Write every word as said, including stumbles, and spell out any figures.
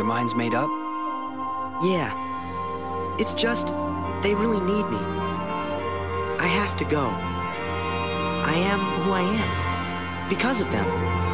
Your mind's made up? Yeah. It's just, they really need me. I have to go. I am who I am because of them.